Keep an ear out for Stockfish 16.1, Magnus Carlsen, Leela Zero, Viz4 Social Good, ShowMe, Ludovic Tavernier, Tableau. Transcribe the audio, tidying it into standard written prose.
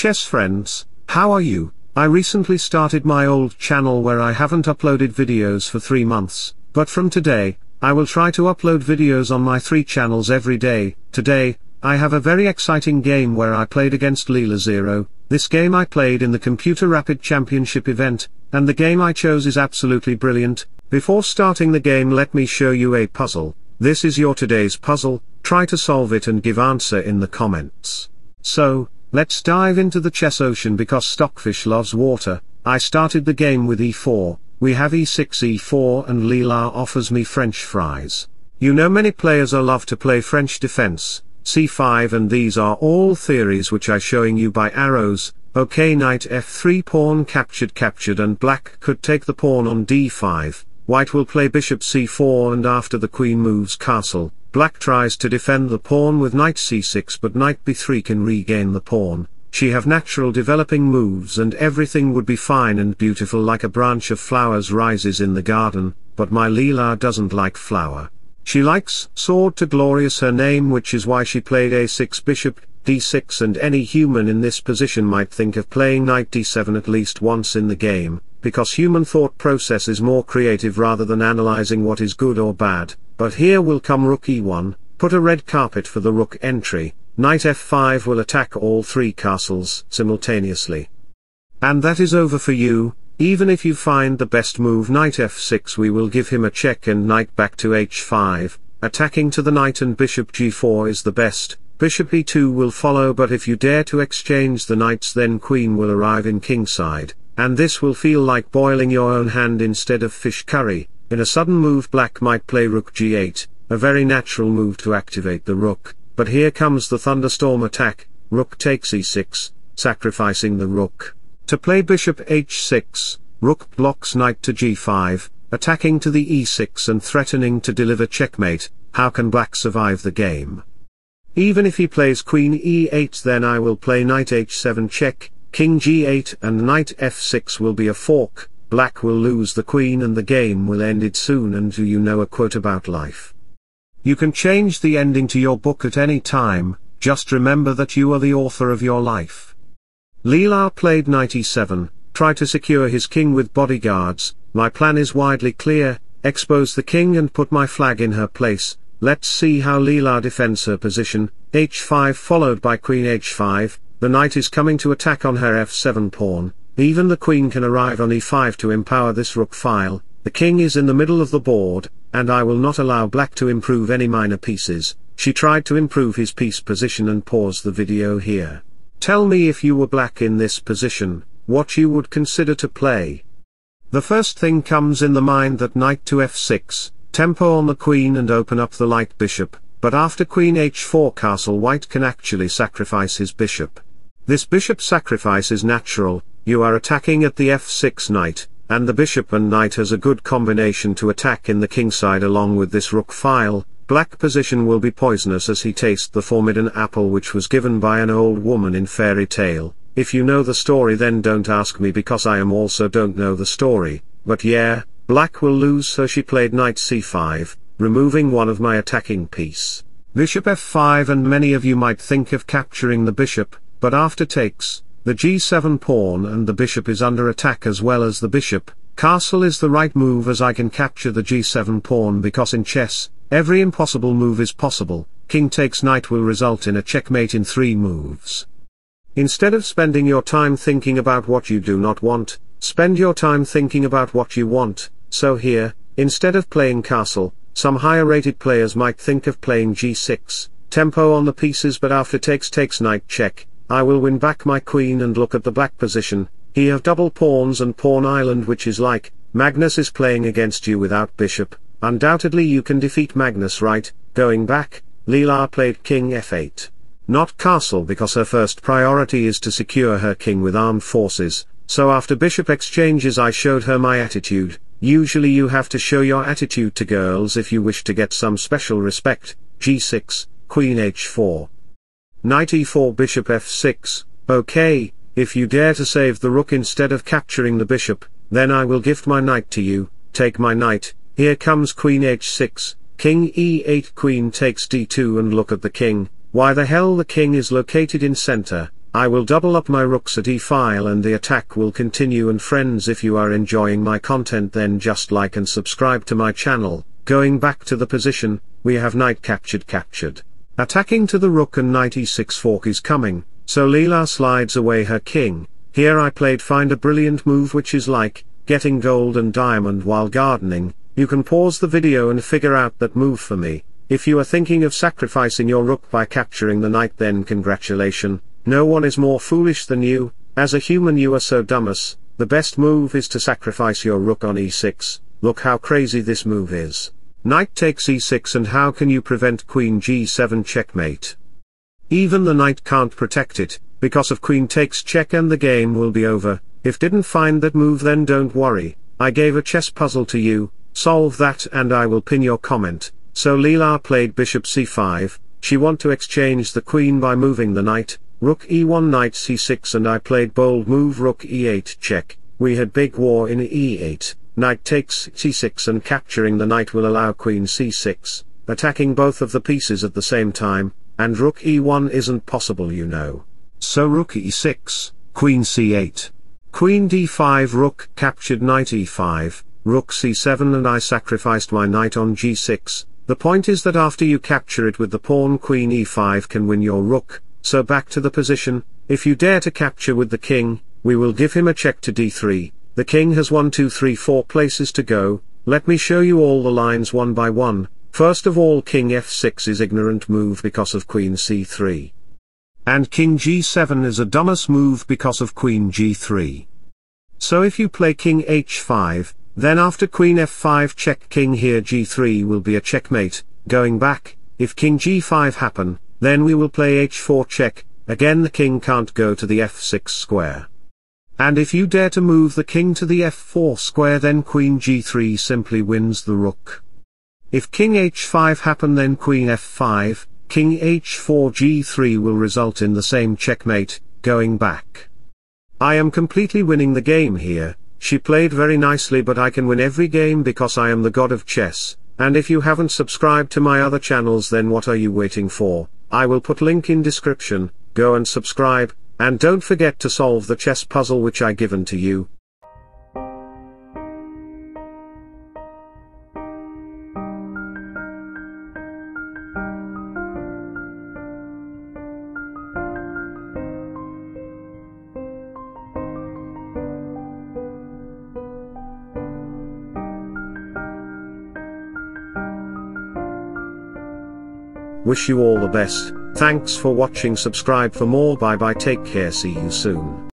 Chess friends, how are you? I recently started my old channel where I haven't uploaded videos for 3 months, but from today, I will try to upload videos on my 3 channels every day. Today, I have a very exciting game where I played against Leela Zero. This game I played in the Computer Rapid Championship event, and the game I chose is absolutely brilliant. Before starting the game, let me show you a puzzle. This is your today's puzzle, try to solve it and give answer in the comments. So, let's dive into the chess ocean because Stockfish loves water. I started the game with e4, we have e6, e4 and Leela offers me French fries. You know many players love to play French defense, c5, and these are all theories which I'm showing you by arrows. Okay, knight f3, pawn captured and black could take the pawn on d5, white will play bishop c4 and after the queen moves castle. Black tries to defend the pawn with knight c6 but knight b3 can regain the pawn. She have natural developing moves and everything would be fine and beautiful like a branch of flowers rises in the garden, but my Leela doesn't like flower. She likes sword to glorious her name, which is why she played a6 bishop, d6, and any human in this position might think of playing knight d7 at least once in the game, because human thought process is more creative rather than analyzing what is good or bad. But here will come rook e1, put a red carpet for the rook entry, knight f5 will attack all 3 castles simultaneously. And that is over for you. Even if you find the best move knight f6, we will give him a check and knight back to h5, attacking to the knight, and bishop g4 is the best, bishop e2 will follow, but if you dare to exchange the knights then queen will arrive in kingside, and this will feel like boiling your own hand instead of fish curry. In a sudden move black might play rook g8, a very natural move to activate the rook, but here comes the thunderstorm attack, rook takes e6, sacrificing the rook. To play bishop h6, rook blocks knight to g5, attacking to the e6 and threatening to deliver checkmate. How can black survive the game? Even if he plays queen e8, then I will play knight h7 check, king g8 and knight f6 will be a fork. Black will lose the queen and the game will end it soon. And do you know a quote about life? You can change the ending to your book at any time, just remember that you are the author of your life. Leela played knight e7, try to secure his king with bodyguards. My plan is widely clear, expose the king and put my flag in her place. Let's see how Leela defends her position. h5 followed by queen h5, the knight is coming to attack on her f7 pawn. Even the queen can arrive on e5 to empower this rook file. The king is in the middle of the board, and I will not allow black to improve any minor pieces. She tried to improve his piece position and pause the video here. Tell me, if you were black in this position, what you would consider to play. The first thing comes in the mind that knight to f6, tempo on the queen and open up the light bishop, but after queen h4 castle white can actually sacrifice his bishop. This bishop sacrifice is natural. You are attacking at the f6 knight, and the bishop and knight has a good combination to attack in the kingside along with this rook file. Black position will be poisonous as he tastes the forbidden apple which was given by an old woman in fairy tale. If you know the story then don't ask me because I am also don't know the story, but yeah, black will lose, so she played knight c5, removing one of my attacking piece. Bishop f5, and many of you might think of capturing the bishop, but after takes the g7 pawn and the bishop is under attack as well as the bishop. Castle is the right move as I can capture the g7 pawn because in chess, every impossible move is possible. King takes knight will result in a checkmate in 3 moves. Instead of spending your time thinking about what you do not want, spend your time thinking about what you want. So here, instead of playing castle, some higher rated players might think of playing g6, tempo on the pieces, but after takes knight check. I will win back my queen and look at the black position. He have double pawns and pawn island, which is like, Magnus is playing against you without bishop. Undoubtedly you can defeat Magnus, right? Going back, Leela played king f8. Not castle because her first priority is to secure her king with armed forces, so after bishop exchanges I showed her my attitude. Usually you have to show your attitude to girls if you wish to get some special respect. g6, queen h4. Knight e4, bishop f6, okay, if you dare to save the rook instead of capturing the bishop, then I will gift my knight to you, take my knight. Here comes queen h6, king e8, queen takes d2 and look at the king. Why the hell the king is located in center, I will double up my rooks at e-file and the attack will continue. And friends, if you are enjoying my content, then just like and subscribe to my channel. Going back to the position, we have knight captured. Attacking to the rook and knight e6 fork is coming, so Leela slides away her king. Here I played find a brilliant move which is like getting gold and diamond while gardening. You can pause the video and figure out that move for me. If you are thinking of sacrificing your rook by capturing the knight, then congratulations. No one is more foolish than you. As a human you are so dumbass. The best move is to sacrifice your rook on e6, look how crazy this move is. Knight takes e6, and how can you prevent queen g7 checkmate? Even the knight can't protect it, because of queen takes check and the game will be over. If didn't find that move then don't worry, I gave a chess puzzle to you, solve that and I will pin your comment. So Leela played bishop c5, she want to exchange the queen by moving the knight. Rook e1 knight c6, and I played bold move rook e8 check. We had big war in e8, knight takes c6, and capturing the knight will allow queen c6, attacking both of the pieces at the same time, and rook e1 isn't possible, you know. So rook e6, queen c8, queen d5, rook captured, knight e5, rook c7, and I sacrificed my knight on g6. The point is that after you capture it with the pawn, queen e5 can win your rook. So back to the position, if you dare to capture with the king, we will give him a check to d3, the king has 4 places to go. Let me show you all the lines one by one. First of all, king f6 is ignorant move because of queen c3. And king g7 is a dumbest move because of queen g3. So if you play king h5, then after queen f5 check king, here g3 will be a checkmate. Going back, if king g5 happen, then we will play h4 check, again the king can't go to the f6 square. And if you dare to move the king to the f4 square, then queen g3 simply wins the rook. If king h5 happen, then queen f5, king h4, g3 will result in the same checkmate. Going back, I am completely winning the game here. She played very nicely, but I can win every game because I am the god of chess. And if you haven't subscribed to my other channels, then what are you waiting for? I will put link in description, go and subscribe, and don't forget to solve the chess puzzle which I given to you. Wish you all the best. Thanks for watching. Subscribe for more. Bye bye. Take care. See you soon.